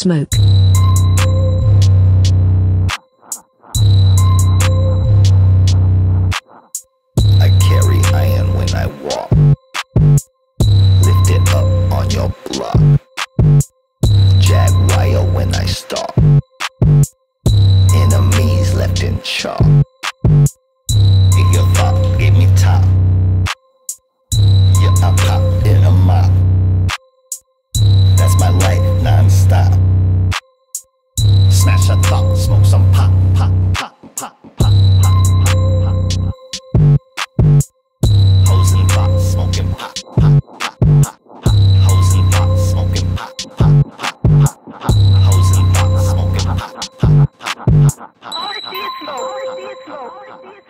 smoke. I carry iron when I walk. Lift it up on your block. Jag wire when I stalk. Enemies left in chalk. Snatch a thought, smoke some pop, pop, pop, pop, pop, pop, pop, pop, pop. Hoes and thoughts, smoking pop, pop, pop, pop, pop. Hoes and thoughts, smoking pop, pop, pop, pop, pop. Hoes and thoughts, smoking pop, pop, pop, pop, pop,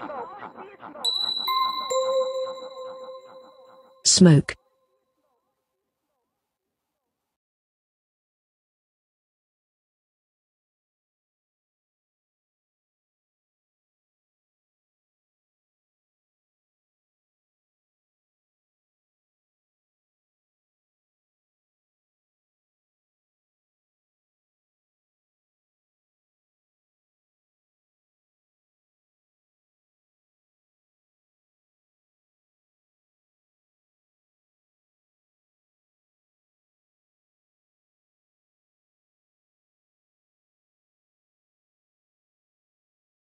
pop. Smoke.